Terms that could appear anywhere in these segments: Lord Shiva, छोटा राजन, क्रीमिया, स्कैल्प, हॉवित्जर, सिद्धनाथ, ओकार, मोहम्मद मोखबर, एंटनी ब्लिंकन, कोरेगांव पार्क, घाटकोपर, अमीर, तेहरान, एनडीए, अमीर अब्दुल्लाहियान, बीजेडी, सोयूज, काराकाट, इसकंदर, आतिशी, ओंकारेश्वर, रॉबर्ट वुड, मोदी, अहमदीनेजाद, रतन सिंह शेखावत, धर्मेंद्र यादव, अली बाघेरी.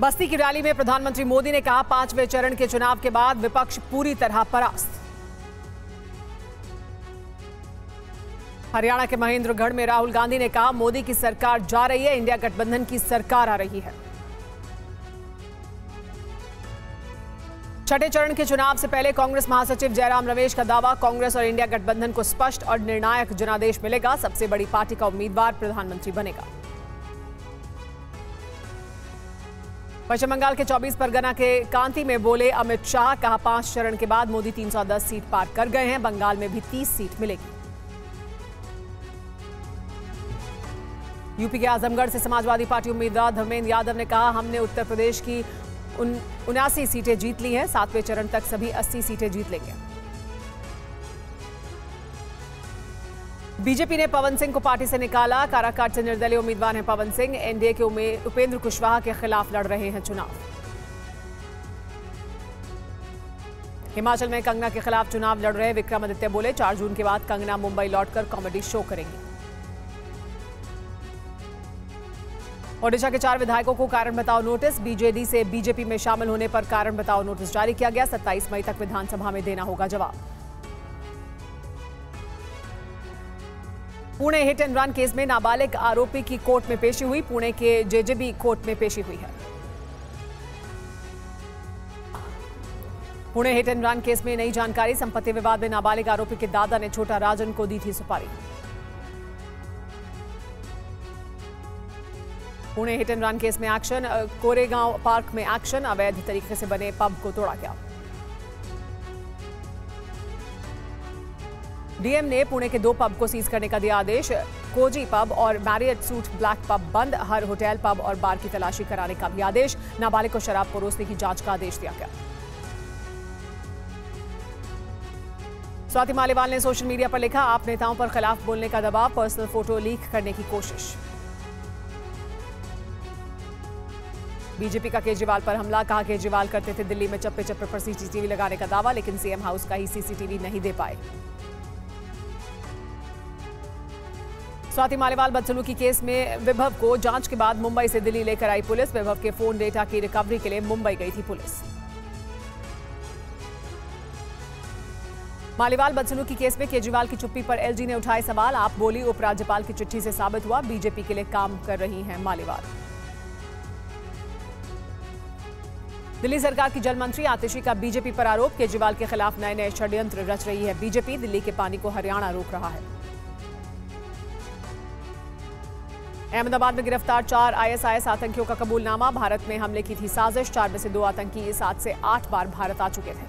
बस्ती की रैली में प्रधानमंत्री मोदी ने कहा, 5वें चरण के चुनाव के बाद विपक्ष पूरी तरह परास्त। हरियाणा के महेंद्रगढ़ में राहुल गांधी ने कहा, मोदी की सरकार जा रही है, इंडिया गठबंधन की सरकार आ रही है। छठे चरण के चुनाव से पहले कांग्रेस महासचिव जयराम रमेश का दावा, कांग्रेस और इंडिया गठबंधन को स्पष्ट और निर्णायक जनादेश मिलेगा, सबसे बड़ी पार्टी का उम्मीदवार प्रधानमंत्री बनेगा। पश्चिम बंगाल के 24 परगना के कांति में बोले अमित शाह, कहा 5 चरण के बाद मोदी 310 सीट पार कर गए हैं, बंगाल में भी 30 सीट मिलेगी। यूपी के आजमगढ़ से समाजवादी पार्टी उम्मीदवार धर्मेंद्र यादव ने कहा, हमने उत्तर प्रदेश की 79 सीटें जीत ली हैं, 7वें चरण तक सभी 80 सीटें जीत लेंगे। बीजेपी ने पवन सिंह को पार्टी से निकाला, काराकाट से निर्दलीय उम्मीदवार हैं पवन सिंह, एनडीए के उपेंद्र कुशवाहा के खिलाफ लड़ रहे हैं चुनाव। हिमाचल में कंगना के खिलाफ चुनाव लड़ रहे विक्रमादित्य बोले, 4 जून के बाद कंगना मुंबई लौटकर कॉमेडी शो करेंगे। ओडिशा के 4 विधायकों को कारण बताओ नोटिस, बीजेडी से बीजेपी में शामिल होने पर कारण बताओ नोटिस जारी किया गया, 27 मई तक विधानसभा में देना होगा जवाब। Pune hit and run case में नाबालिग आरोपी की कोर्ट में पेशी हुई, पुणे के जेजेबी कोर्ट में पेशी हुई है। Pune hit and run case में नई जानकारी, संपत्ति विवाद में नाबालिग आरोपी के दादा ने छोटा राजन को दी थी सुपारी। Pune hit and run case में एक्शन, कोरेगांव पार्क में एक्शन, अवैध तरीके से बने पब को तोड़ा गया। डीएम ने पुणे के 2 पब को सीज करने का दिया आदेश, कोजी पब और मैरियट सूट ब्लैक पब बंद, हर होटल पब और बार की तलाशी कराने का भी आदेश, नाबालिग को शराब परोसने की जांच का आदेश दिया गया। स्वाति मालिवाल ने सोशल मीडिया पर लिखा, आप नेताओं पर खिलाफ बोलने का दबाव, पर्सनल फोटो लीक करने की कोशिश। बीजेपी का केजरीवाल पर हमला, कहा केजरीवाल करते थे दिल्ली में चप्पे चप्पे पर सीसीटीवी लगाने का दावा, लेकिन सीएम हाउस का ही सीसीटीवी नहीं दे पाए। स्वाति मालिवाल बदसलूकी केस में विभव को जांच के बाद मुंबई से दिल्ली लेकर आई पुलिस, विभव के फोन डेटा की रिकवरी के लिए मुंबई गई थी पुलिस। मालिवाल बदसलूकी केस में केजरीवाल की चुप्पी पर एलजी ने उठाए सवाल, आप बोली उपराज्यपाल की चिट्ठी से साबित हुआ, बीजेपी के लिए काम कर रही हैं मालिवाल। दिल्ली सरकार की जल मंत्री आतिशी का बीजेपी पर आरोप, केजरीवाल के खिलाफ नए नए षड्यंत्र रच रही है बीजेपी, दिल्ली के पानी को हरियाणा रोक रहा है। अहमदाबाद में गिरफ्तार 4 आईएसआईएस आतंकियों का कबूलनामा, भारत में हमले की थी साजिश, 4 में से 2 आतंकी इस 7 से 8 बार भारत आ चुके थे।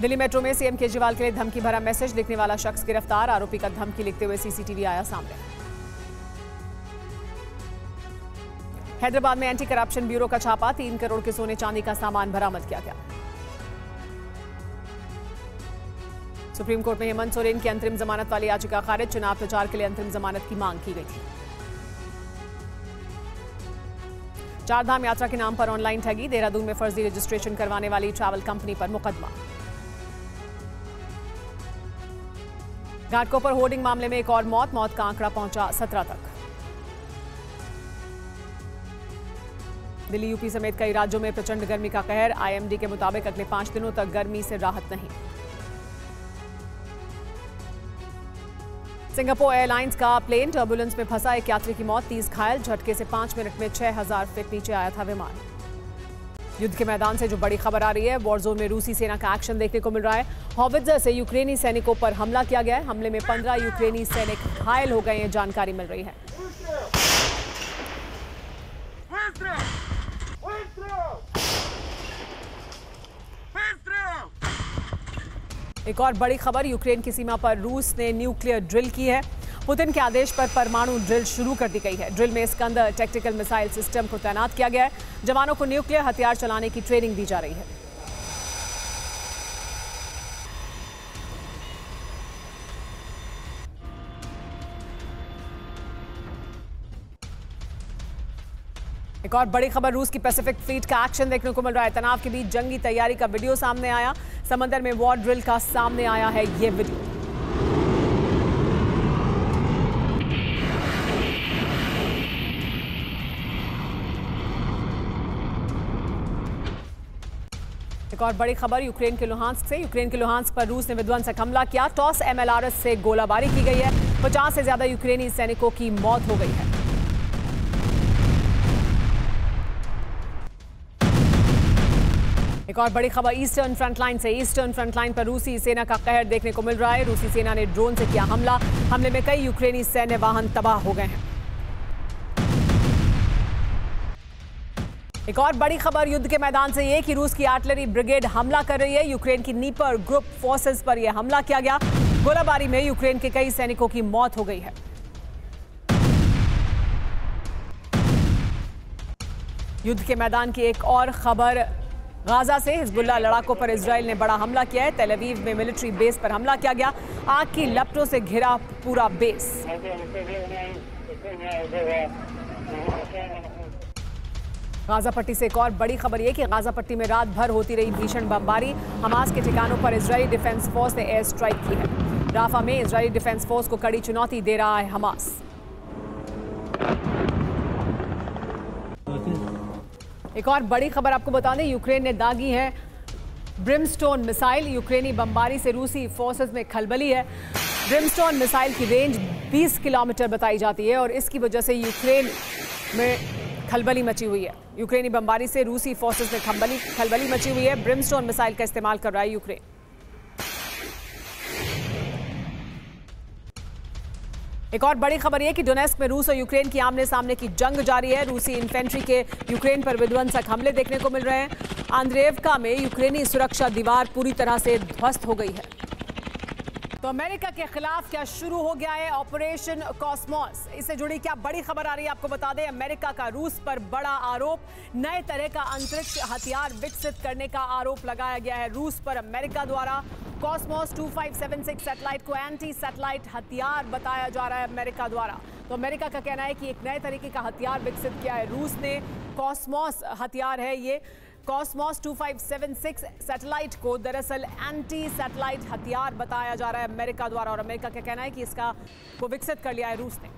दिल्ली मेट्रो में सीएम केजरीवाल के लिए धमकी भरा मैसेज, लिखने वाला शख्स गिरफ्तार, आरोपी का धमकी लिखते हुए सीसीटीवी आया सामने। हैदराबाद में एंटी करप्शन ब्यूरो का छापा, 3 करोड़ के सोने चांदी का सामान बरामद किया गया। सुप्रीम कोर्ट में हेमंत सोरेन की अंतरिम जमानत वाली याचिका खारिज, चुनाव प्रचार के लिए अंतरिम जमानत की मांग की गई थी। 4 धाम यात्रा के नाम पर ऑनलाइन ठगी, देहरादून में फर्जी रजिस्ट्रेशन करवाने वाली ट्रैवल कंपनी पर मुकदमा। घाटकोपर होर्डिंग मामले में एक और मौत का आंकड़ा पहुंचा 17 तक। दिल्ली यूपी समेत कई राज्यों में प्रचंड गर्मी का कहर, आईएमडी के मुताबिक अगले 5 दिनों तक गर्मी से राहत नहीं। सिंगापुर एयरलाइंस का प्लेन टर्बुलेंस में फंसा, एक यात्री की मौत, 30 घायल, झटके से 5 मिनट में 6000 फीट नीचे आया था विमान। युद्ध के मैदान से जो बड़ी खबर आ रही है, वॉरजोन में रूसी सेना का एक्शन देखने को मिल रहा है, हॉवित्जर से यूक्रेनी सैनिकों पर हमला किया गया है, हमले में 15 यूक्रेनी सैनिक घायल हो गए हैं, जानकारी मिल रही है। एक और बड़ी खबर, यूक्रेन की सीमा पर रूस ने न्यूक्लियर ड्रिल की है, पुतिन के आदेश पर परमाणु ड्रिल शुरू कर दी गई है। ड्रिल में इसकंदर टैक्टिकल मिसाइल सिस्टम को तैनात किया गया है, जवानों को न्यूक्लियर हथियार चलाने की ट्रेनिंग दी जा रही है। एक और बड़ी खबर, रूस की पैसिफिक फ्लीट का एक्शन देखने को मिल रहा है, तनाव के बीच जंगी तैयारी का वीडियो सामने आया, समंदर में वॉर ड्रिल का सामने आया है ये वीडियो। एक और बड़ी खबर यूक्रेन के लुहांस्क से। यूक्रेन के लुहांस्क पर रूस ने विध्वंसक हमला किया। टॉस एमएलआरएस से गोलाबारी की गई है। 50 से ज्यादा यूक्रेनी सैनिकों की मौत हो गई है। एक और बड़ी खबर ईस्टर्न फ्रंटलाइन से। ईस्टर्न फ्रंटलाइन पर रूसी सेना का कहर देखने को मिल रहा है। रूसी सेना ने ड्रोन से किया हमला। हमले में कई यूक्रेनी सैन्य वाहन तबाह हो गए हैं। एक और बड़ी खबर युद्ध के मैदान से ये कि रूस की आर्टिलरी ब्रिगेड हमला कर रही है। यूक्रेन की नीपर ग्रुप फोर्सेस पर यह हमला किया गया। गोलाबारी में यूक्रेन के कई सैनिकों की मौत हो गई है। युद्ध के मैदान की एक और खबर गाजा से। हिजबुल्लाह लड़ाकों पर इजराइल ने बड़ा हमला किया है। तेल अवीव में मिलिट्री बेस पर हमला किया गया। आग की लपटों से घिरा पूरा बेस। गाजा पट्टी से एक और बड़ी खबर यह कि गाजा पट्टी में रात भर होती रही भीषण बमबारी। हमास के ठिकानों पर इजरायली डिफेंस फोर्स ने एयर स्ट्राइक की है। राफा में इजरायली डिफेंस फोर्स को कड़ी चुनौती दे रहा है हमास। एक और बड़ी खबर आपको बता दें, यूक्रेन ने दागी है ब्रिमस्टोन मिसाइल। यूक्रेनी बमबारी से रूसी फोर्सेस में खलबली है। ब्रिमस्टोन मिसाइल की रेंज 20 किलोमीटर बताई जाती है और इसकी वजह से यूक्रेन में खलबली मची हुई है। यूक्रेनी बमबारी से रूसी फोर्सेस में खलबली मची हुई है। ब्रिमस्टोन मिसाइल का इस्तेमाल कर रहा है यूक्रेन। एक और बड़ी खबर यह कि डोनेस्क में रूस और यूक्रेन की आमने सामने की जंग जारी है। रूसी इन्फेंट्री के यूक्रेन पर विध्वंसक हमले देखने को मिल रहे हैं। आंद्रेवका में यूक्रेनी सुरक्षा दीवार पूरी तरह से ध्वस्त हो गई है। तो अमेरिका के खिलाफ क्या शुरू हो गया है ऑपरेशन कॉस्मोस? इससे जुड़ी क्या बड़ी खबर आ रही है आपको बता दें, अमेरिका का रूस पर बड़ा आरोप। नए तरह का अंतरिक्ष हथियार विकसित करने का आरोप लगाया गया है रूस पर अमेरिका द्वारा। कॉस्मोस 2576 सैटेलाइट को एंटी सैटेलाइट हथियार बताया जा रहा है अमेरिका द्वारा। तो अमेरिका का कहना है कि एक नए तरीके का हथियार विकसित किया है रूस ने। कॉस्मोस हथियार है ये। कॉस्मोस 2576 सैटेलाइट को दरअसल एंटी सैटेलाइट हथियार बताया जा रहा है अमेरिका द्वारा और अमेरिका का कहना है कि इसका को विकसित कर लिया है रूस ने।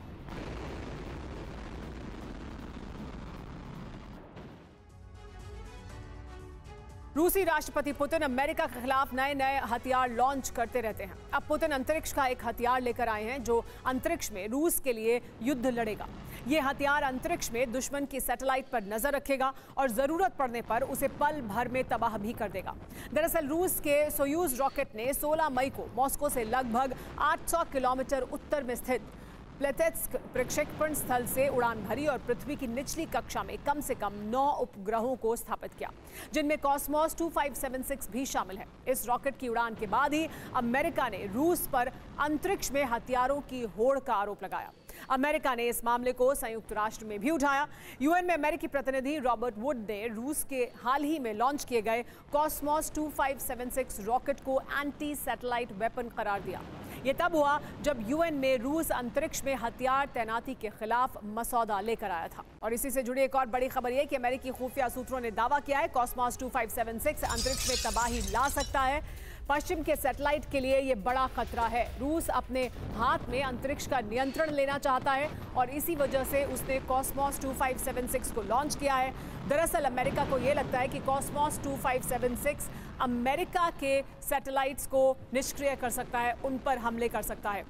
रूसी राष्ट्रपति पुतिन अमेरिका के खिलाफ नए नए हथियार लॉन्च करते रहते हैं। अब पुतिन अंतरिक्ष का एक हथियार लेकर आए हैं जो अंतरिक्ष में रूस के लिए युद्ध लड़ेगा। ये हथियार अंतरिक्ष में दुश्मन की सैटेलाइट पर नजर रखेगा और जरूरत पड़ने पर उसे पल भर में तबाह भी कर देगा। दरअसल रूस के सोयूज रॉकेट ने 16 मई को मॉस्को से लगभग 800 किलोमीटर उत्तर में स्थित प्लेसेत्स्क प्रक्षेपण स्थल से उड़ान भरी और पृथ्वी की निचली कक्षा में कम से कम 9 उपग्रहों को स्थापित किया, जिनमें कॉस्मोस 2576 भी शामिल है। इस रॉकेट की उड़ान के बाद ही अमेरिका ने रूस पर अंतरिक्ष में हथियारों की होड़ का आरोप लगाया। अमेरिका ने इस मामले को संयुक्त राष्ट्र में भी उठाया। यूएन में अमेरिकी प्रतिनिधि रॉबर्ट वुड ने रूस के हाल ही में लॉन्च किए गए कॉस्मोस 2576 रॉकेट को एंटी सैटेलाइट वेपन करार दिया। ये तब हुआ जब यूएन में रूस अंतरिक्ष में हथियार तैनाती के खिलाफ मसौदा लेकर आया था। और इसी से जुड़ी एक और बड़ी खबर यह कि अमेरिकी खुफिया सूत्रों ने दावा किया है कॉस्मोस 2576 अंतरिक्ष में तबाही ला सकता है। पश्चिम के सैटेलाइट के लिए ये बड़ा खतरा है। रूस अपने हाथ में अंतरिक्ष का नियंत्रण लेना चाहता है और इसी वजह से उसने कॉस्मोस 2576 को लॉन्च किया है। दरअसल अमेरिका को ये लगता है कि कॉस्मोस 2576 अमेरिका के सैटेलाइट्स को निष्क्रिय कर सकता है, उन पर हमले कर सकता है।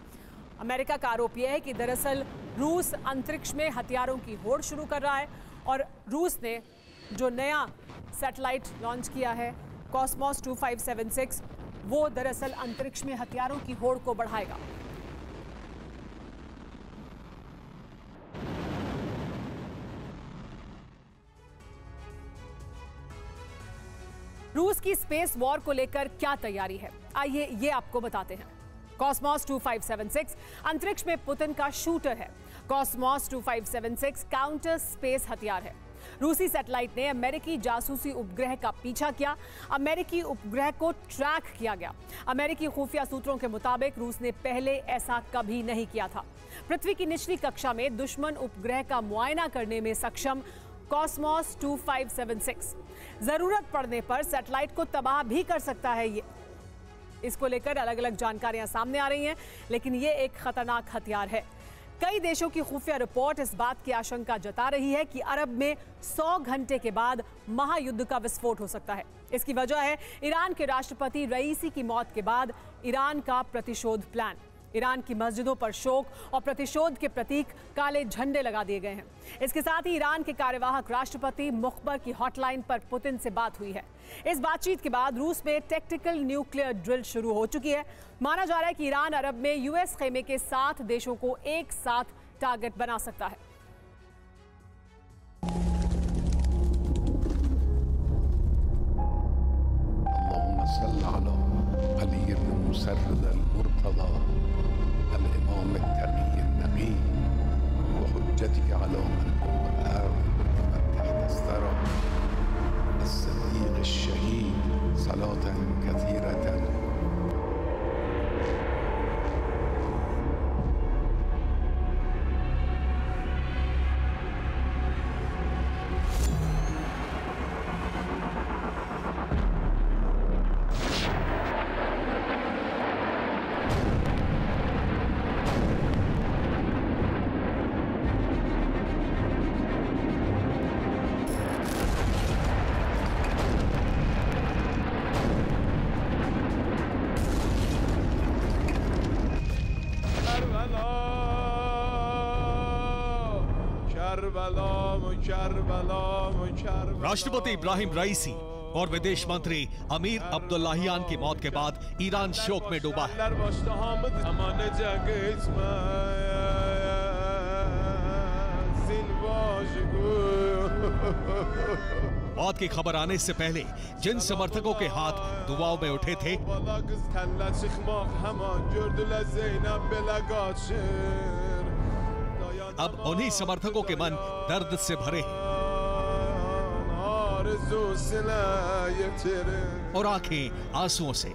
अमेरिका का आरोप यह है कि दरअसल रूस अंतरिक्ष में हथियारों की होड़ शुरू कर रहा है और रूस ने जो नया सैटेलाइट लॉन्च किया है कॉस्मोस 2576 वो दरअसल अंतरिक्ष में हथियारों की होड़ को बढ़ाएगा। रूस की स्पेस वॉर को लेकर क्या तैयारी है, आइए ये आपको बताते हैं। कॉस्मोस 2576 अंतरिक्ष में पुतिन का शूटर है। कॉस्मोस 2576 काउंटर स्पेस हथियार है। रूसी सैटेलाइट ने अमेरिकी जासूसी उपग्रह का पीछा किया। अमेरिकी उपग्रह को ट्रैक किया गया। अमेरिकी खुफिया सूत्रों के मुताबिक रूस ने पहले ऐसा कभी नहीं किया था। पृथ्वी की निचली कक्षा में दुश्मन उपग्रह का मुआयना करने में सक्षम कॉस्मोस 2576 जरूरत पड़ने पर सैटेलाइट को तबाह भी कर सकता है। ये इसको लेकर अलग अलग जानकारियां सामने आ रही हैं, लेकिन ये एक खतरनाक हथियार है। कई देशों की खुफिया रिपोर्ट इस बात की आशंका जता रही है कि अरब में 100 घंटे के बाद महायुद्ध का विस्फोट हो सकता है। इसकी वजह है ईरान के राष्ट्रपति रईसी की मौत के बाद ईरान का प्रतिशोध प्लान। ईरान की मस्जिदों पर शोक और प्रतिशोध के प्रतीक काले झंडे लगा दिए गए हैं। इसके साथ ही ईरान के कार्यवाहक राष्ट्रपति मोखबर की हॉटलाइन पर पुतिन से बात हुई है। इस बातचीत के बाद रूस में टैक्टिकल न्यूक्लियर ड्रिल शुरू हो चुकी है। माना जा रहा है कि ईरान अरब में यूएस खेमे के 7 देशों को एक साथ टारगेट बना सकता है। राष्ट्रपति इब्राहिम रईसी और विदेश मंत्री अमीर अब्दुल्लाहियान की मौत के बाद ईरान शोक में डूबा है। मौत की खबर आने से पहले जिन समर्थकों के हाथ दुआओं में उठे थे, अब उन्हीं समर्थकों के मन दर्द से भरे हैं और आंखें आंसुओं से।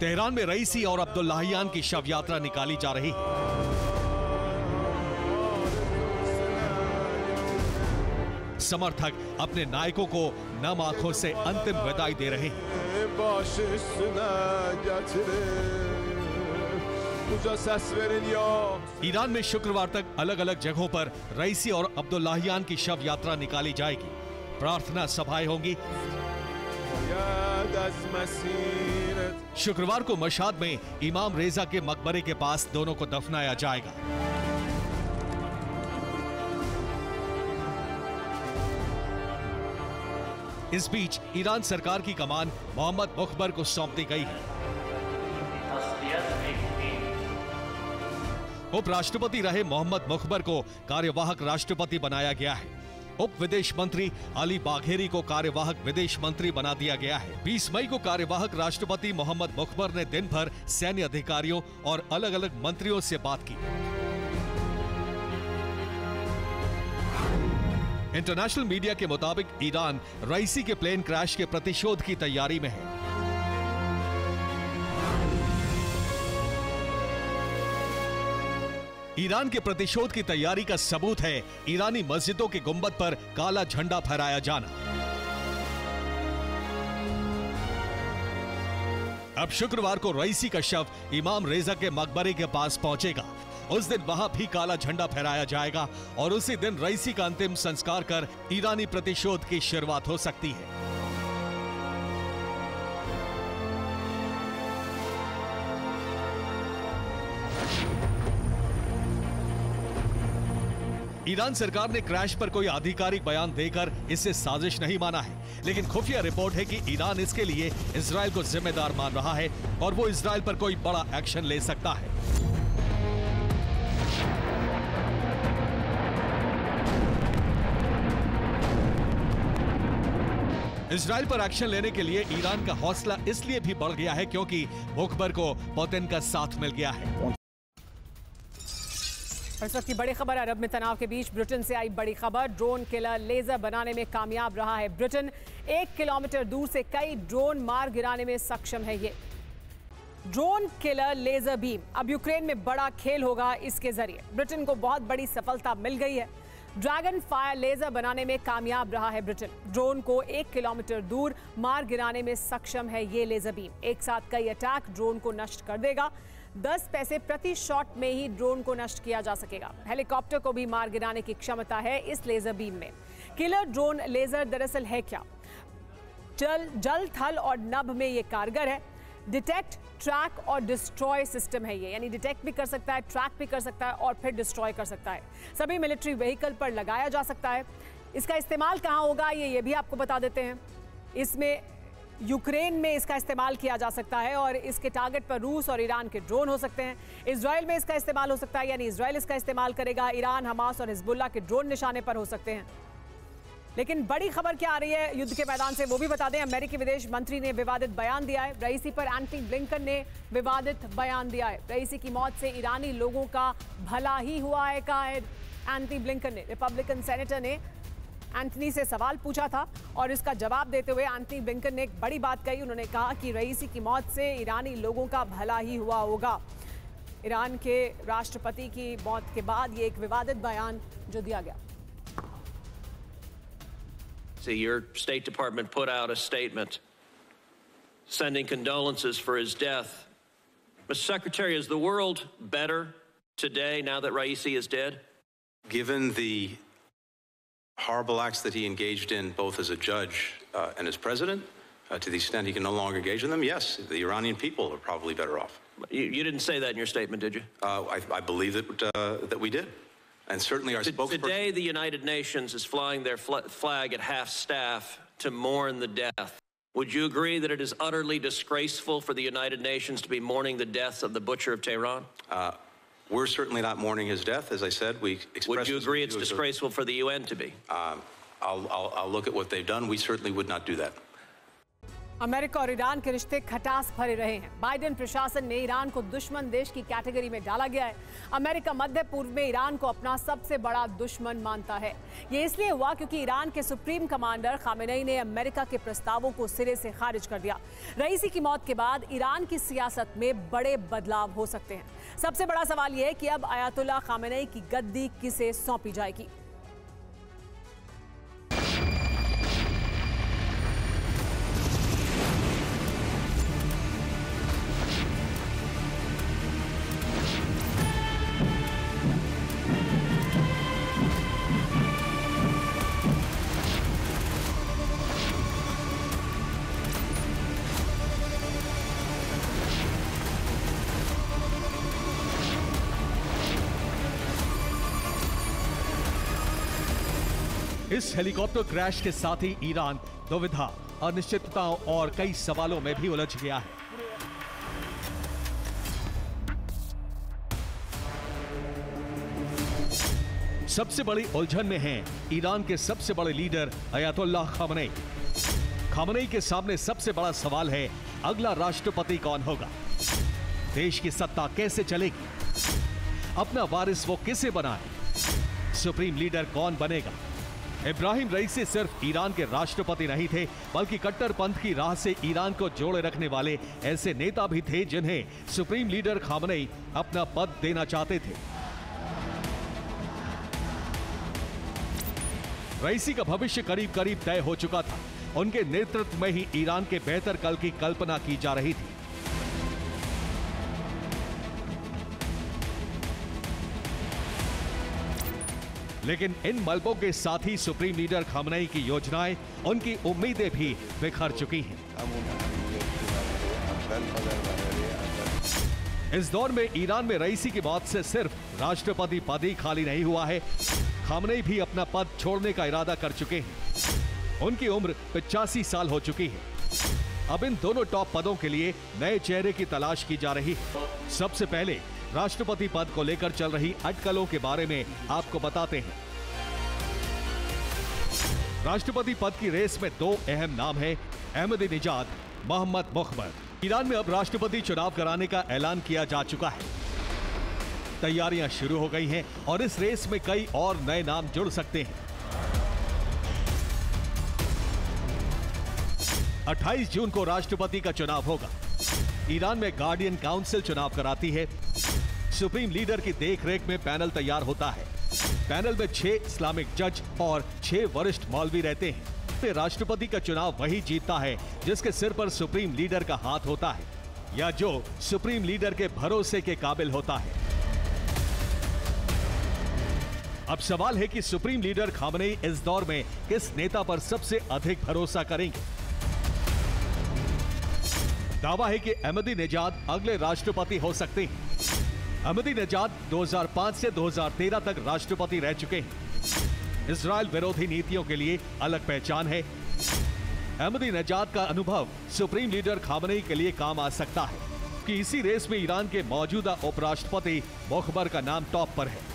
तेहरान में रईसी और अब्दुल्लाहियान की शव यात्रा निकाली जा रही है। समर्थक अपने नायकों को नम आंखों से अंतिम विदाई दे रहे हैं। ईरान में शुक्रवार तक अलग अलग जगहों पर रईसी और अब्दुल्लाहियान की शव यात्रा निकाली जाएगी। प्रार्थना सभाएं होंगी। शुक्रवार को मशाद में इमाम रेजा के मकबरे के पास दोनों को दफनाया जाएगा। इस बीच ईरान सरकार की कमान मोहम्मद मोखबर को सौंप दी गई है। उपराष्ट्रपति रहे मोहम्मद मोखबर को कार्यवाहक राष्ट्रपति बनाया गया है। उप विदेश मंत्री अली बाघेरी को कार्यवाहक विदेश मंत्री बना दिया गया है। 20 मई को कार्यवाहक राष्ट्रपति मोहम्मद मोखबर ने दिन भर सैन्य अधिकारियों और अलग अलग मंत्रियों से बात की। इंटरनेशनल मीडिया के मुताबिक ईरान रईसी के प्लेन क्रैश के प्रतिशोध की तैयारी में है। ईरान के प्रतिशोध की तैयारी का सबूत है ईरानी मस्जिदों के गुंबद पर काला झंडा फहराया जाना। अब शुक्रवार को रईसी का शव इमाम रेजा के मकबरे के पास पहुंचेगा। उस दिन वहां भी काला झंडा फहराया जाएगा और उसी दिन रईसी का अंतिम संस्कार कर ईरानी प्रतिशोध की शुरुआत हो सकती है। ईरान सरकार ने क्रैश पर कोई आधिकारिक बयान देकर इसे साजिश नहीं माना है, लेकिन खुफिया रिपोर्ट है कि ईरान इसके लिए इजरायल को जिम्मेदार मान रहा है और वो इजरायल पर कोई बड़ा एक्शन ले सकता है। इजराइल पर एक्शन लेने के लिए ईरान का हौसला इसलिए भी बढ़ गया है क्योंकि मोखबर को पुतिन का साथ मिल गया है। इस वक्त की बड़ी खबर, अरब में तनाव के बीच ब्रिटेन से आई बड़ी खबर। ड्रोन किलर लेजर बनाने में कामयाब रहा है ब्रिटेन। 1 किलोमीटर दूर से कई ड्रोन मार गिराने में सक्षम है ये ड्रोन किलर लेजर बीम। अब यूक्रेन में बड़ा खेल होगा इसके जरिए। ब्रिटेन को बहुत बड़ी सफलता मिल गई है। ड्रैगन फायर लेजर बनाने में कामयाब रहा है ब्रिटेन। ड्रोन को 1 किलोमीटर दूर मार गिराने में सक्षम है ये लेजर बीम। एक साथ कई अटैक ड्रोन को नष्ट कर देगा। 10 पैसे प्रति शॉट में ही ड्रोन को नष्ट किया जा सकेगा। हेलीकॉप्टर को भी मार गिराने की क्षमता है इस लेजर बीम में। किलर ड्रोन लेजर दरअसल है क्या? जल थल और नभ में ये कारगर है। डिटेक्ट, ट्रैक और डिस्ट्रॉय सिस्टम है ये, यानी डिटेक्ट भी कर सकता है, ट्रैक भी कर सकता है और फिर डिस्ट्रॉय कर सकता है। सभी मिलिट्री व्हीकल पर लगाया जा सकता है। इसका इस्तेमाल कहाँ होगा ये भी आपको बता देते हैं। इसमें यूक्रेन में इसका इस्तेमाल किया जा सकता है और इसके टारगेट पर रूस और ईरान के ड्रोन हो सकते हैं। इजराइल में इसका इस्तेमाल हो सकता है, यानी इजराइल इसका इस्तेमाल करेगा। ईरान, हमास और हिजबुल्ला के ड्रोन निशाने पर हो सकते हैं। लेकिन बड़ी खबर क्या आ रही है युद्ध के मैदान से, वो भी बता दें। अमेरिकी विदेश मंत्री ने विवादित बयान दिया है। रईसी पर एंटनी ब्लिंकन ने विवादित बयान दिया है। रईसी की मौत से ईरानी लोगों का भला ही हुआ है, कहा है एंटनी ब्लिंकन ने। रिपब्लिकन सेनेटर ने एंटनी से सवाल पूछा था और इसका जवाब देते हुए एंटनी ब्लिंकन ने एक बड़ी बात कही। उन्होंने कहा कि रईसी की मौत से ईरानी लोगों का भला ही हुआ होगा। ईरान के राष्ट्रपति की मौत के बाद ये एक विवादित बयान जो दिया गया। See, your State Department put out a statement sending condolences for his death. Mr. Secretary, is the world better today now that Raisi is dead? Given the horrible acts that he engaged in, both as a judge and as president, to the extent he can no longer engage in them, yes, the Iranian people are probably better off. You didn't say that in your statement, did you? I believe that we did. And certainly our spokesperson... Today the United Nations is flying their flag at half-staff to mourn the death. Would you agree that it is utterly disgraceful for the United Nations to be mourning the death of the butcher of Tehran? We're certainly not mourning his death, as I said. We expressed... Would you agree it's disgraceful for the UN to be? I'll look at what they've done. We certainly would not do that. America और Iran के रिश्ते खटास भरे रहे हैं। Biden प्रशासन में Iran को दुश्मन देश की कैटेगरी में डाला गया है। अमेरिका मध्य पूर्व में ईरान को अपना सबसे बड़ा दुश्मन मानता है। ये इसलिए हुआ क्योंकि ईरान के सुप्रीम कमांडर खामेनेई ने अमेरिका के प्रस्तावों को सिरे से खारिज कर दिया। रईसी की मौत के बाद ईरान की सियासत में बड़े बदलाव हो सकते हैं। सबसे बड़ा सवाल यह है कि अब आयतुल्ला खामेनेई की गद्दी किसे सौंपी जाएगी। इस हेलीकॉप्टर क्रैश के साथ ही ईरान दुविधा, अनिश्चितताओं और कई सवालों में भी उलझ गया है। सबसे बड़ी उलझन में हैं ईरान के सबसे बड़े लीडर आयतुल्लाह खामेनेई। खामेनेई के सामने सबसे बड़ा सवाल है, अगला राष्ट्रपति कौन होगा? देश की सत्ता कैसे चलेगी? अपना वारिस वो किसे बनाए? सुप्रीम लीडर कौन बनेगा? इब्राहिम रईसी सिर्फ ईरान के राष्ट्रपति नहीं थे, बल्कि कट्टरपंथ की राह से ईरान को जोड़े रखने वाले ऐसे नेता भी थे जिन्हें सुप्रीम लीडर खामेनेई अपना पद देना चाहते थे। रईसी का भविष्य करीब करीब तय हो चुका था। उनके नेतृत्व में ही ईरान के बेहतर कल की कल्पना की जा रही थी। लेकिन इन मलबों के साथ ही सुप्रीम लीडर खामेनेई की योजनाएं, उनकी उम्मीदें भी बिखर चुकी हैं। इस दौर में ईरान में रईसी की मौत से सिर्फ राष्ट्रपति पद ही खाली नहीं हुआ है, खामेनेई भी अपना पद छोड़ने का इरादा कर चुके हैं। उनकी उम्र 85 साल हो चुकी है। अब इन दोनों टॉप पदों के लिए नए चेहरे की तलाश की जा रही है। सबसे पहले राष्ट्रपति पद को लेकर चल रही अटकलों के बारे में आपको बताते हैं। राष्ट्रपति पद की रेस में 2 अहम नाम हैं, अहमदीनेजाद, मोहम्मद मोखबर। ईरान में अब राष्ट्रपति चुनाव कराने का ऐलान किया जा चुका है। तैयारियां शुरू हो गई हैं और इस रेस में कई और नए नाम जुड़ सकते हैं। 28 जून को राष्ट्रपति का चुनाव होगा। ईरान में गार्डियन काउंसिल चुनाव कराती है। सुप्रीम लीडर की देखरेख में पैनल तैयार होता है। पैनल में 6 इस्लामिक जज और 6 वरिष्ठ मौलवी रहते हैं। राष्ट्रपति का चुनाव वही जीतता है जिसके सिर पर सुप्रीम लीडर का हाथ होता है या जो सुप्रीम लीडर के भरोसे के काबिल होता है। अब सवाल है कि सुप्रीम लीडर खामेनेई इस दौर में किस नेता पर सबसे अधिक भरोसा करेंगे। दावा है कि अहमदीनेजाद अगले राष्ट्रपति हो सकते हैं। अहमदीनेजाद 2005 से 2013 तक राष्ट्रपति रह चुके हैं। इजराइल विरोधी नीतियों के लिए अलग पहचान है। अहमदीनेजाद का अनुभव सुप्रीम लीडर खामेनेई के लिए काम आ सकता है कि इसी रेस में ईरान के मौजूदा उपराष्ट्रपति मोखबर का नाम टॉप पर है।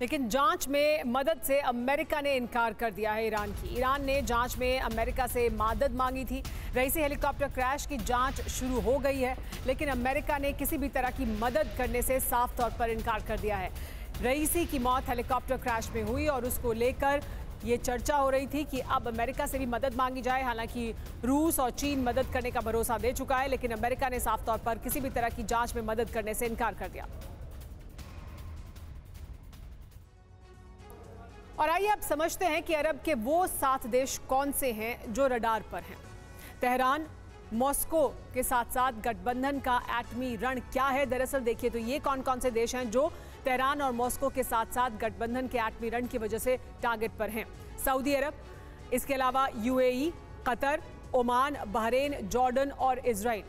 लेकिन जांच में मदद से अमेरिका ने इनकार कर दिया है। ईरान ने जांच में अमेरिका से मदद मांगी थी। रईसी हेलीकॉप्टर क्रैश की जांच शुरू हो गई है, लेकिन अमेरिका ने किसी भी तरह की मदद करने से साफ तौर पर इनकार कर दिया है। रईसी की मौत हेलीकॉप्टर क्रैश में हुई और उसको लेकर ये चर्चा हो रही थी कि अब अमेरिका से भी मदद मांगी जाए। हालांकि रूस और चीन मदद करने का भरोसा दे चुका है, लेकिन अमेरिका ने साफ तौर पर किसी भी तरह की जांच में मदद करने से इनकार कर दिया। और आइए अब समझते हैं कि अरब के वो 7 देश कौन से हैं जो रडार पर हैं। तेहरान, मॉस्को के साथ साथ गठबंधन का एटमी रण क्या है? दरअसल देखिए तो ये कौन कौन से देश हैं जो तेहरान और मॉस्को के साथ साथ गठबंधन के एटमी रण की वजह से टारगेट पर हैं। सऊदी अरब, इसके अलावा UAE, Qatar, Oman, Bahrain, Jordan और इजराइल,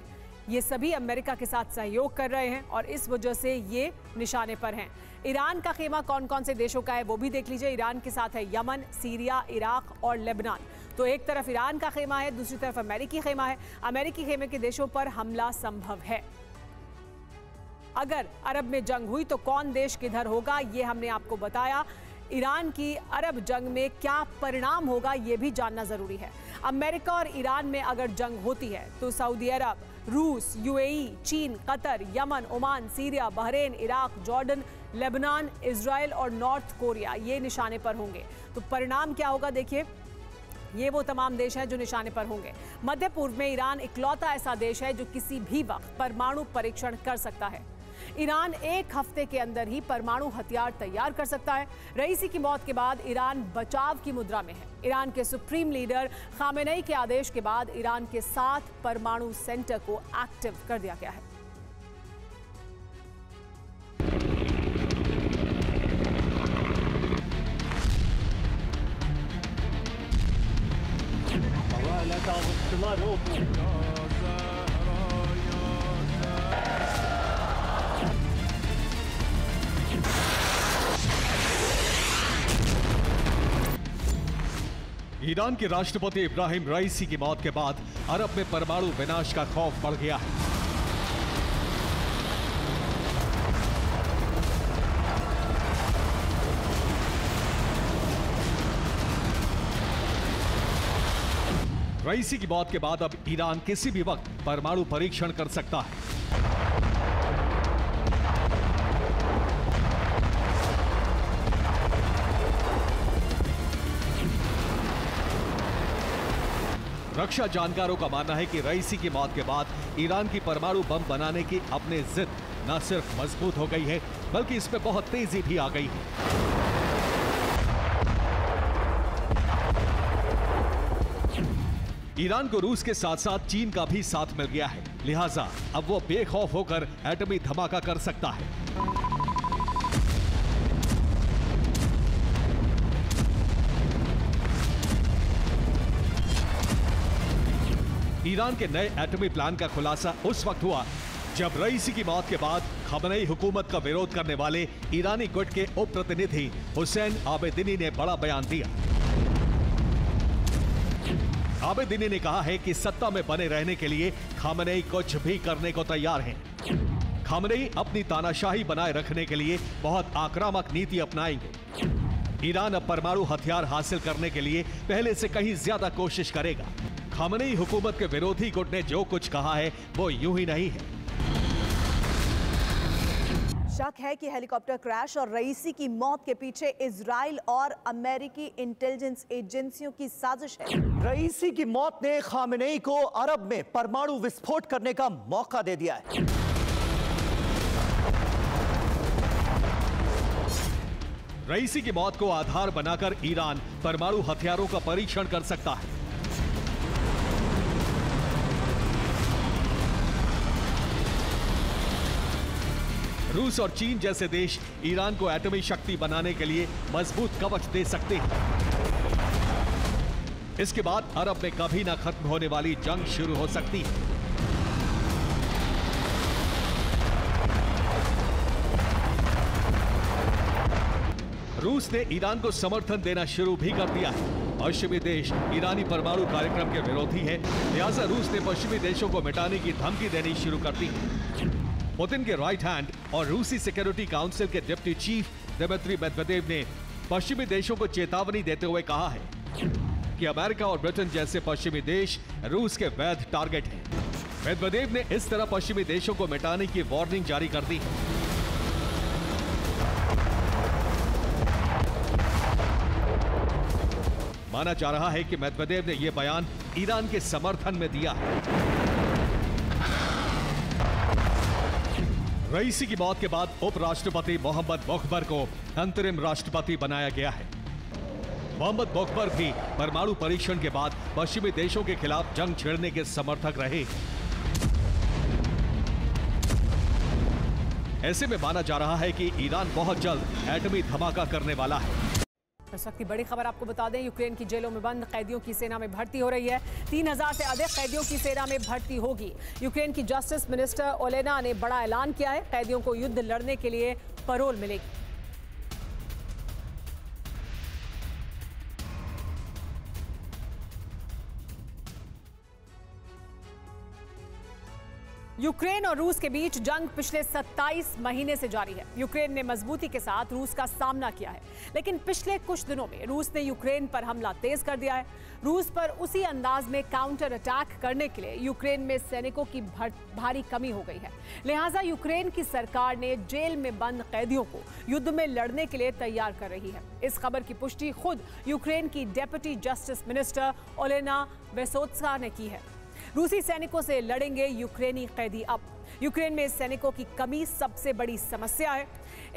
ये सभी अमेरिका के साथ सहयोग कर रहे हैं और इस वजह से ये निशाने पर हैं। ईरान का खेमा कौन कौन से देशों का है वो भी देख लीजिए। ईरान के साथ है यमन, सीरिया, इराक और लेबनान। तो एक तरफ ईरान का खेमा है, दूसरी तरफ अमेरिकी खेमा है। अमेरिकी खेमे के देशों पर हमला संभव है। अगर अरब में जंग हुई तो कौन देश किधर होगा ये हमने आपको बताया। ईरान की अरब जंग में क्या परिणाम होगा ये भी जानना जरूरी है। अमेरिका और ईरान में अगर जंग होती है तो सऊदी अरब, रूस, यूएई, चीन, Qatar, Yemen, Oman, Syria, Bahrain, Iraq, Jordan, Lebanon, Israel और नॉर्थ कोरिया ये निशाने पर होंगे। तो परिणाम क्या होगा देखिए, ये वो तमाम देश हैं जो निशाने पर होंगे। मध्य पूर्व में ईरान इकलौता ऐसा देश है जो किसी भी वक्त परमाणु परीक्षण कर सकता है। ईरान एक हफ्ते के अंदर ही परमाणु हथियार तैयार कर सकता है। रईसी की मौत के बाद ईरान बचाव की मुद्रा में है। ईरान के सुप्रीम लीडर खामेनेई के आदेश के बाद ईरान के 7 परमाणु सेंटर को एक्टिव कर दिया गया है। ईरान के राष्ट्रपति इब्राहिम रईसी की मौत के बाद अरब में परमाणु विनाश का खौफ बढ़ गया है। रईसी की मौत के बाद अब ईरान किसी भी वक्त परमाणु परीक्षण कर सकता है। रक्षा जानकारों का मानना है कि रईसी की मौत के बाद ईरान की परमाणु बम बनाने की अपनी जिद न सिर्फ मजबूत हो गई है बल्कि इसमें बहुत तेजी भी आ गई है। ईरान को रूस के साथ साथ चीन का भी साथ मिल गया है, लिहाजा अब वो बेखौफ होकर एटमी धमाका कर सकता है। ईरान के नए एटमी प्लान का खुलासा उस वक्त हुआ जब रईसी की मौत के बाद खामेनेई हुकूमत का विरोध करने वाले ईरानी गुट के उप प्रतिनिधि हुसैन आबेदिनी ने बड़ा बयान दिया। आबेदिनी ने कहा है कि सत्ता में बने रहने के लिए खामेनेई कुछ भी करने को तैयार हैं। खामेनेई अपनी तानाशाही बनाए रखने के लिए बहुत आक्रामक नीति अपनाएंगे। ईरान अब परमाणु हथियार हासिल करने के लिए पहले से कहीं ज्यादा कोशिश करेगा। खामेनेई हुकूमत के विरोधी गुट ने जो कुछ कहा है वो यूं ही नहीं है। शक है कि हेलीकॉप्टर क्रैश और रईसी की मौत के पीछे इजराइल और अमेरिकी इंटेलिजेंस एजेंसियों की साजिश है। रईसी की मौत ने खामेनेई को अरब में परमाणु विस्फोट करने का मौका दे दिया है। रईसी की मौत को आधार बनाकर ईरान परमाणु हथियारों का परीक्षण कर सकता है। रूस और चीन जैसे देश ईरान को एटमी शक्ति बनाने के लिए मजबूत कवच दे सकते हैं। इसके बाद अरब में कभी ना खत्म होने वाली जंग शुरू हो सकती है। रूस ने ईरान को समर्थन देना शुरू भी कर दिया है। पश्चिमी देश ईरानी परमाणु कार्यक्रम के विरोधी है, लिहाजा रूस ने पश्चिमी देशों को मिटाने की धमकी देनी शुरू कर दी। पुतिन के राइट हैंड और रूसी सिक्योरिटी काउंसिल के डिप्टी चीफ दिमित्री मेदवेदेव ने पश्चिमी देशों को चेतावनी देते हुए कहा है कि अमेरिका और ब्रिटेन जैसे पश्चिमी देश रूस के वैध टारगेट हैं। मेदवेदेव ने इस तरह पश्चिमी देशों को मिटाने की वार्निंग जारी कर दी। माना जा रहा है कि मेदवेदेव ने यह बयान ईरान के समर्थन में दिया है। रईसी की मौत के बाद उपराष्ट्रपति मोहम्मद मोखबर को अंतरिम राष्ट्रपति बनाया गया है। मोहम्मद मोखबर भी परमाणु परीक्षण के बाद पश्चिमी देशों के खिलाफ जंग छेड़ने के समर्थक रहे। ऐसे में माना जा रहा है कि ईरान बहुत जल्द एटमी धमाका करने वाला है। इस वक्त की बड़ी खबर आपको बता दें, यूक्रेन की जेलों में बंद कैदियों की सेना में भर्ती हो रही है। 3000 से अधिक कैदियों की सेना में भर्ती होगी। यूक्रेन की जस्टिस मिनिस्टर ओलेना ने बड़ा ऐलान किया है, कैदियों को युद्ध लड़ने के लिए पैरोल मिलेगी। यूक्रेन और रूस के बीच जंग पिछले 27 महीने से जारी है। यूक्रेन ने मजबूती के साथ रूस का सामना किया है, लेकिन पिछले कुछ दिनों में रूस ने यूक्रेन पर हमला तेज कर दिया है। रूस पर उसी अंदाज में काउंटर अटैक करने के लिए यूक्रेन में सैनिकों की भारी कमी हो गई है। लिहाजा यूक्रेन की सरकार ने जेल में बंद कैदियों को युद्ध में लड़ने के लिए तैयार कर रही है। इस खबर की पुष्टि खुद यूक्रेन की डेप्यूटी जस्टिस मिनिस्टर ओलेना ने की है। रूसी सैनिकों से लड़ेंगे यूक्रेनी कैदी। अब यूक्रेन में सैनिकों की कमी सबसे बड़ी समस्या है।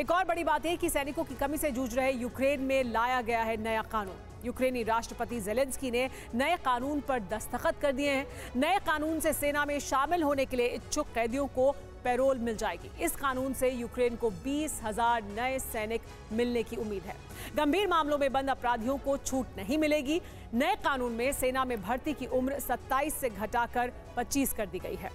एक और बड़ी बात है कि सैनिकों की कमी से जूझ रहे यूक्रेन में लाया गया है नया कानून। यूक्रेनी राष्ट्रपति ज़ेलेंस्की ने नए कानून पर दस्तखत कर दिए हैं। नए कानून से सेना में शामिल होने के लिए इच्छुक कैदियों को पैरोल मिल जाएगी। इस कानून से यूक्रेन को 20,000 नए सैनिक मिलने की उम्मीद है। गंभीर मामलों में बंद अपराधियों को छूट नहीं मिलेगी। नए कानून में सेना में भर्ती की उम्र 27 से घटाकर 25 कर दी गई है।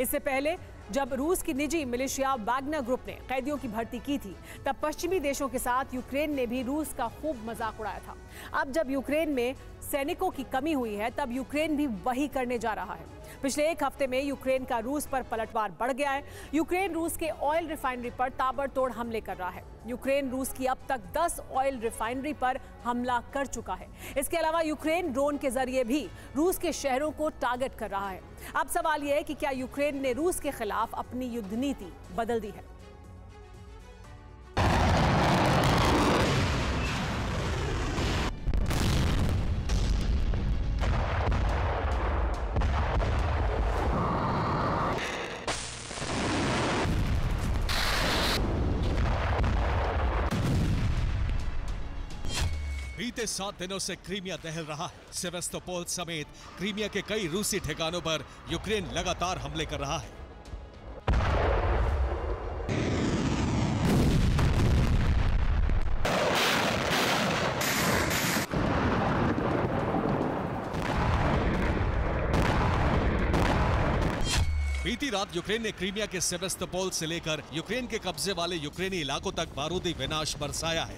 इससे पहले जब रूस की निजी मिलिशिया वाग्नर ग्रुप ने कैदियों की भर्ती की थी, तब पश्चिमी देशों के साथ यूक्रेन ने भी रूस का खूब मजाक उड़ाया था। अब जब यूक्रेन में सैनिकों की कमी हुई है, तब यूक्रेन भी वही करने जा रहा है। पिछले एक हफ्ते में यूक्रेन का रूस पर पलटवार बढ़ गया है। यूक्रेन रूस के ऑयल रिफाइनरी पर ताबड़तोड़ हमले कर रहा है। यूक्रेन रूस की अब तक 10 ऑयल रिफाइनरी पर हमला कर चुका है। इसके अलावा यूक्रेन ड्रोन के जरिए भी रूस के शहरों को टारगेट कर रहा है। अब सवाल यह है कि क्या यूक्रेन ने रूस के खिलाफ अपनी युद्ध नीति बदल दी है? बीते 7 दिनों से क्रीमिया दहल रहा है। सेवास्तोपोल समेत क्रीमिया के कई रूसी ठिकानों पर यूक्रेन लगातार हमले कर रहा है। बीती रात यूक्रेन ने क्रीमिया के सेवास्तोपोल से लेकर यूक्रेन के कब्जे वाले यूक्रेनी इलाकों तक बारूदी विनाश बरसाया है।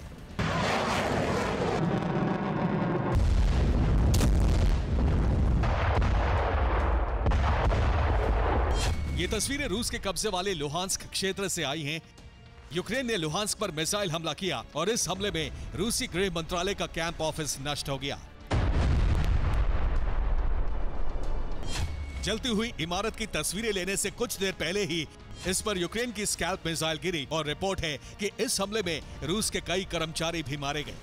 ये तस्वीरें रूस के कब्जे वाले लुहांस्क क्षेत्र से आई हैं। यूक्रेन ने लुहांस्क पर मिसाइल हमला किया और इस हमले में रूसी गृह मंत्रालय का कैंप ऑफिस नष्ट हो गया। जलती हुई इमारत की तस्वीरें लेने से कुछ देर पहले ही इस पर यूक्रेन की स्कैल्प मिसाइल गिरी और रिपोर्ट है कि इस हमले में रूस के कई कर्मचारी भी मारे गए।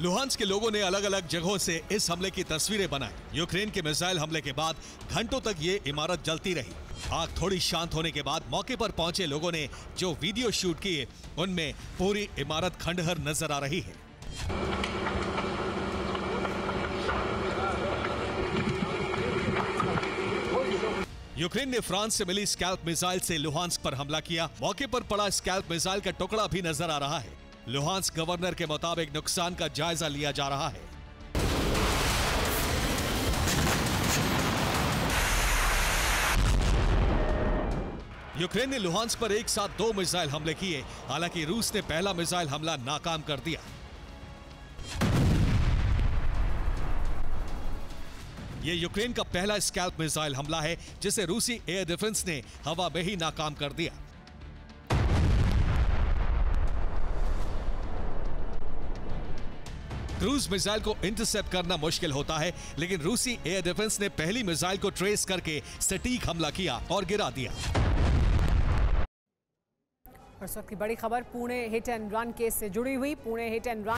लुहांस के लोगों ने अलग अलग जगहों से इस हमले की तस्वीरें बनाई। यूक्रेन के मिसाइल हमले के बाद घंटों तक ये इमारत जलती रही। आग थोड़ी शांत होने के बाद मौके पर पहुंचे लोगों ने जो वीडियो शूट किए उनमें पूरी इमारत खंडहर नजर आ रही है। यूक्रेन ने फ्रांस से मिली स्कैल्प मिसाइल से लुहांस्क पर हमला किया। मौके पर पड़ा स्कैल्प मिसाइल का टुकड़ा भी नजर आ रहा है। लुहांस्क गवर्नर के मुताबिक नुकसान का जायजा लिया जा रहा है। यूक्रेन ने लुहांस्क पर एक साथ 2 मिसाइल हमले किए, हालांकि रूस ने पहला मिसाइल हमला नाकाम कर दिया। ये यूक्रेन का पहला स्कैल्प मिसाइल हमला है जिसे रूसी एयर डिफेंस ने हवा में ही नाकाम कर दिया। क्रूज मिसाइल को इंटरसेप्ट करना मुश्किल होता है, लेकिन रूसी एयर डिफेंस ने पहली मिसाइल को ट्रेस करके सटीक हमला किया और गिरा दिया। इस वक्त की बड़ी खबर Pune hit and run case से जुड़ी हुई। Pune hit and run